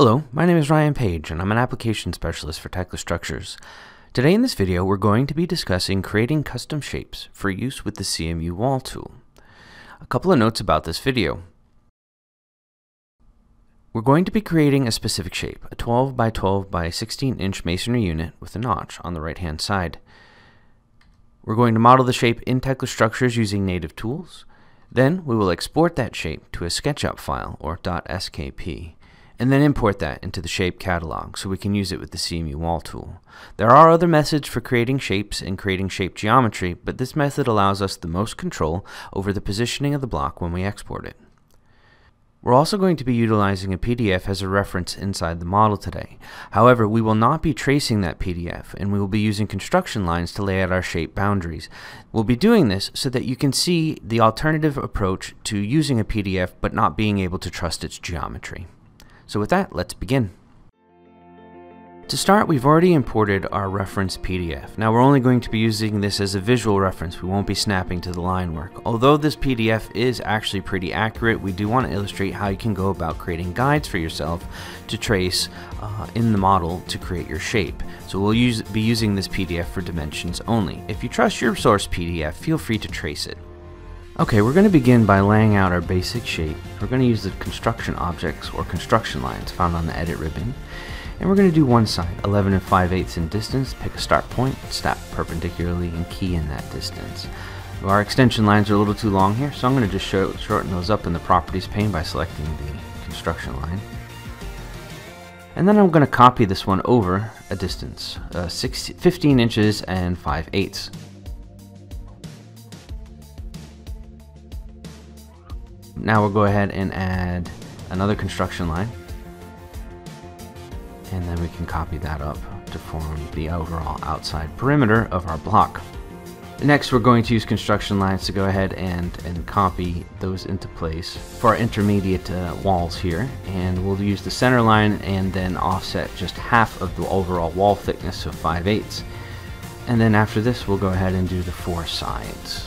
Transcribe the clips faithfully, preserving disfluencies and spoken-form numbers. Hello, my name is Ryan Page and I'm an application specialist for Tekla Structures. Today in this video we're going to be discussing creating custom shapes for use with the C M U Wall Tool. A couple of notes about this video. We're going to be creating a specific shape, a twelve by twelve by sixteen inch masonry unit with a notch on the right hand side. We're going to model the shape in Tekla Structures using native tools. Then we will export that shape to a SketchUp file or .skp. And then import that into the Shape Catalog so we can use it with the C M U Wall Tool. There are other methods for creating shapes and creating shape geometry, but this method allows us the most control over the positioning of the block when we export it. We're also going to be utilizing a P D F as a reference inside the model today. However, we will not be tracing that P D F, and we will be using construction lines to lay out our shape boundaries. We'll be doing this so that you can see the alternative approach to using a P D F but not being able to trust its geometry. So with that, let's begin. To start, we've already imported our reference P D F. Now we're only going to be using this as a visual reference. We won't be snapping to the line work. Although this P D F is actually pretty accurate, we do want to illustrate how you can go about creating guides for yourself to trace uh, in the model to create your shape. So we'll use, be using this P D F for dimensions only. If you trust your source P D F, feel free to trace it. Okay, we're going to begin by laying out our basic shape. We're going to use the construction objects or construction lines found on the edit ribbon. And we're going to do one side, eleven and five eighths in distance, pick a start point, snap perpendicularly and key in that distance. Our extension lines are a little too long here, so I'm going to just show, shorten those up in the properties pane by selecting the construction line. And then I'm going to copy this one over a distance, uh, fifteen inches and five eighths. Now we'll go ahead and add another construction line, and then we can copy that up to form the overall outside perimeter of our block. Next, we're going to use construction lines to go ahead and, and copy those into place for our intermediate uh, walls here. And we'll use the center line and then offset just half of the overall wall thickness of five eighths. And then after this, we'll go ahead and do the four sides.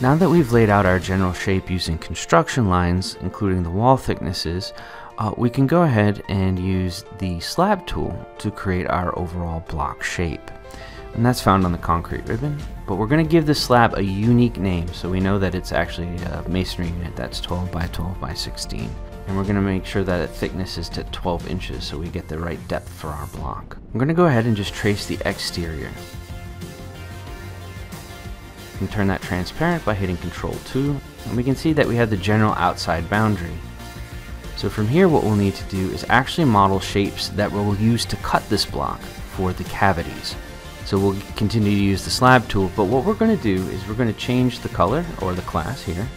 Now that we've laid out our general shape using construction lines, including the wall thicknesses, uh, we can go ahead and use the slab tool to create our overall block shape. And that's found on the concrete ribbon, but we're going to give this slab a unique name so we know that it's actually a masonry unit that's twelve by twelve by sixteen. And we're going to make sure that its thickness is to twelve inches so we get the right depth for our block. I'm going to go ahead and just trace the exterior. We can turn that transparent by hitting control two, and we can see that we have the general outside boundary. So from here, what we'll need to do is actually model shapes that we'll use to cut this block for the cavities. So we'll continue to use the slab tool, but what we're going to do is we're going to change the color or the class here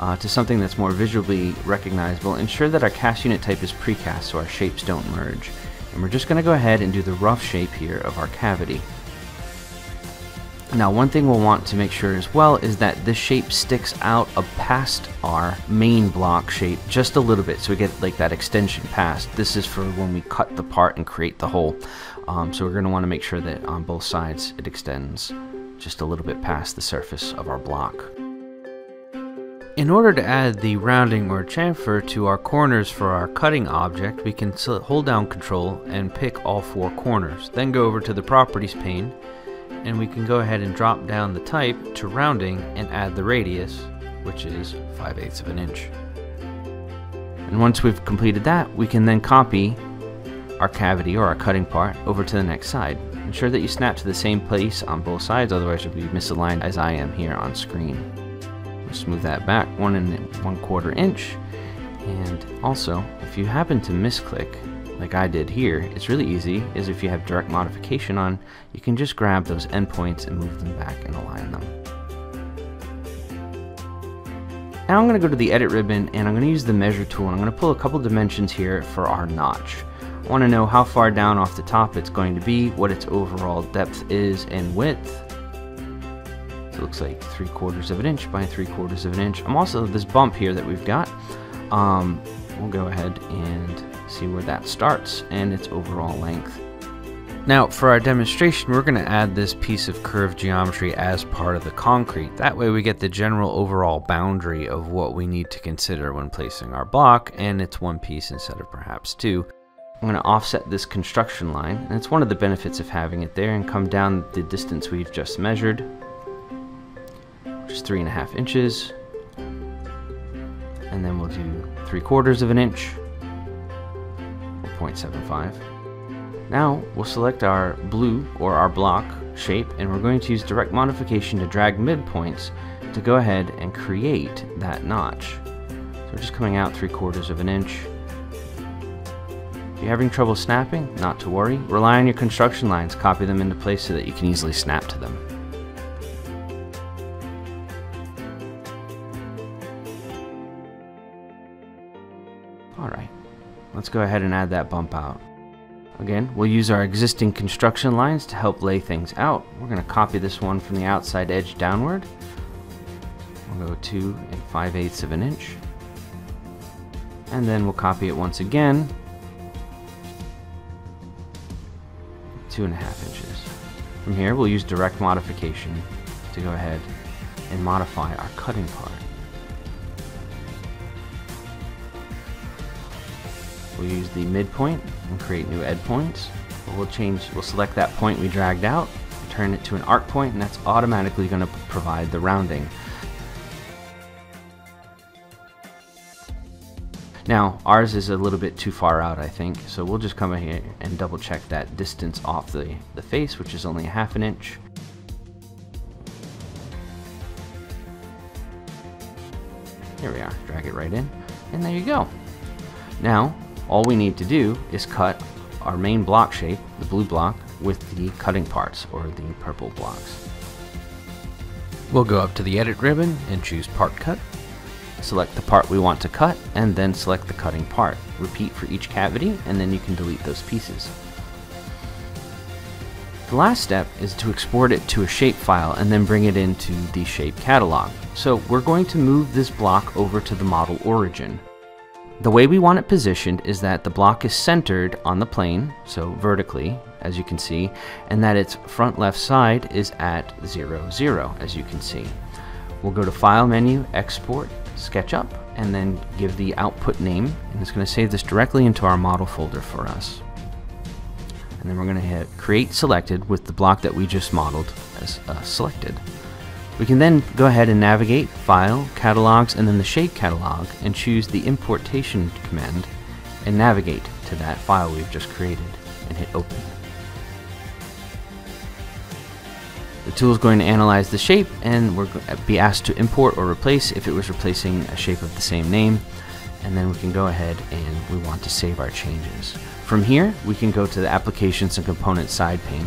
uh, to something that's more visually recognizable. Ensure that our cast unit type is precast so our shapes don't merge. And we're just going to go ahead and do the rough shape here of our cavity. Now, one thing we'll want to make sure as well is that this shape sticks out past our main block shape just a little bit, so we get like that extension past. This is for when we cut the part and create the hole. Um, so we're going to want to make sure that on both sides it extends just a little bit past the surface of our block. In order to add the rounding or chamfer to our corners for our cutting object, we can hold down control and pick all four corners. Then go over to the properties pane, and we can go ahead and drop down the type to rounding and add the radius, which is five eighths of an inch. And once we've completed that, we can then copy our cavity or our cutting part over to the next side. Ensure that you snap to the same place on both sides, otherwise you'll be misaligned as I am here on screen. We'll smooth that back one and one quarter inch. And also, if you happen to misclick, like I did here, it's really easy, is if you have direct modification on, you can just grab those endpoints and move them back and align them. Now I'm going to go to the edit ribbon and I'm going to use the measure tool, and I'm going to pull a couple dimensions here for our notch. I want to know how far down off the top it's going to be, what its overall depth is and width. So it looks like three quarters of an inch by three quarters of an inch. I'm also, this bump here that we've got, um, we'll go ahead and see where that starts and its overall length. Now for our demonstration, we're going to add this piece of curved geometry as part of the concrete. That way we get the general overall boundary of what we need to consider when placing our block, and it's one piece instead of perhaps two. I'm going to offset this construction line, and it's one of the benefits of having it there, and come down the distance we've just measured, which is three and a half inches, and then we'll do three quarters of an inch, or zero point seven five. Now we'll select our blue or our block shape, and we're going to use direct modification to drag midpoints to go ahead and create that notch. So we're just coming out three quarters of an inch. If you're having trouble snapping, not to worry. Rely on your construction lines, copy them into place so that you can easily snap to them. Alright, let's go ahead and add that bump out. Again, we'll use our existing construction lines to help lay things out. We're going to copy this one from the outside edge downward. We'll go two and five eighths of an inch. And then we'll copy it once again. Two and a half inches. From here, we'll use direct modification to go ahead and modify our cutting part. We'll use the midpoint and create new end points. We'll change, we'll select that point we dragged out, turn it to an arc point, and that's automatically going to provide the rounding. Now, ours is a little bit too far out, I think, so we'll just come in here and double check that distance off the, the face, which is only a half an inch. Here we are, drag it right in, and there you go. Now, all we need to do is cut our main block shape, the blue block, with the cutting parts, or the purple blocks. We'll go up to the edit ribbon and choose part cut. Select the part we want to cut, and then select the cutting part. Repeat for each cavity, and then you can delete those pieces. The last step is to export it to a shape file and then bring it into the Shape Catalog. So we're going to move this block over to the model origin. The way we want it positioned is that the block is centered on the plane, so vertically, as you can see, and that its front left side is at zero, zero, as you can see. We'll go to File menu, Export, SketchUp, and then give the output name, and it's going to save this directly into our model folder for us. And then we're going to hit Create Selected with the block that we just modeled as uh, selected. We can then go ahead and navigate File, Catalogs, and then the Shape Catalog, and choose the importation command and navigate to that file we've just created and hit Open. The tool is going to analyze the shape, and we're going to be asked to import or replace if it was replacing a shape of the same name, and then we can go ahead and we want to save our changes. From here, we can go to the Applications and Components side pane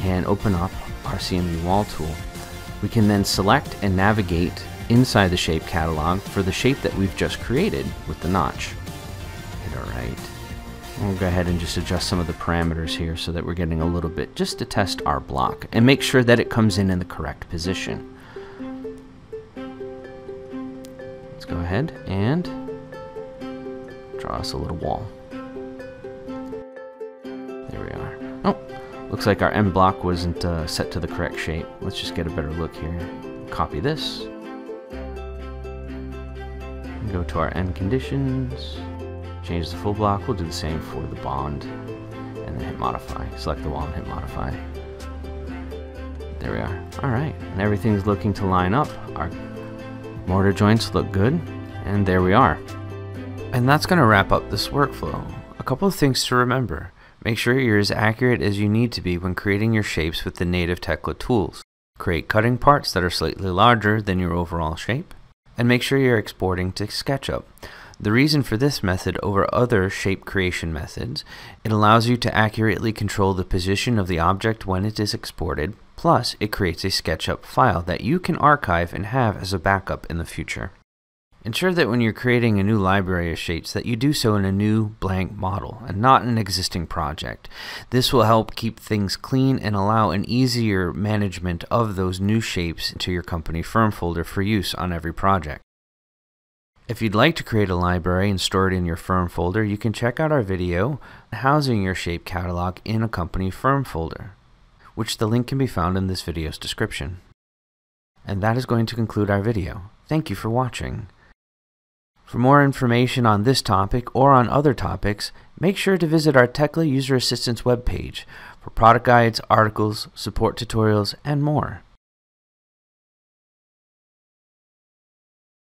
and open up our C M U Wall Tool. We can then select and navigate inside the Shape Catalog for the shape that we've just created with the notch. Hit alright. We'll go ahead and just adjust some of the parameters here so that we're getting a little bit, just to test our block and make sure that it comes in in the correct position. Let's go ahead and draw us a little wall. There we are. Oh. Looks like our end block wasn't uh, set to the correct shape. Let's just get a better look here. Copy this. And go to our end conditions. Change the full block. We'll do the same for the bond. And then hit modify. Select the wall and hit modify. There we are. Alright. And everything's looking to line up. Our mortar joints look good. And there we are. And that's going to wrap up this workflow. A couple of things to remember. Make sure you're as accurate as you need to be when creating your shapes with the native Tekla tools. Create cutting parts that are slightly larger than your overall shape. And make sure you're exporting to SketchUp. The reason for this method over other shape creation methods, it allows you to accurately control the position of the object when it is exported, plus it creates a SketchUp file that you can archive and have as a backup in the future. Ensure that when you're creating a new library of shapes that you do so in a new blank model and not an existing project. This will help keep things clean and allow an easier management of those new shapes to your company firm folder for use on every project. If you'd like to create a library and store it in your firm folder, you can check out our video housing your shape catalog in a company firm folder, which the link can be found in this video's description. And that is going to conclude our video. Thank you for watching. For more information on this topic or on other topics, make sure to visit our Tekla User Assistance webpage for product guides, articles, support tutorials, and more.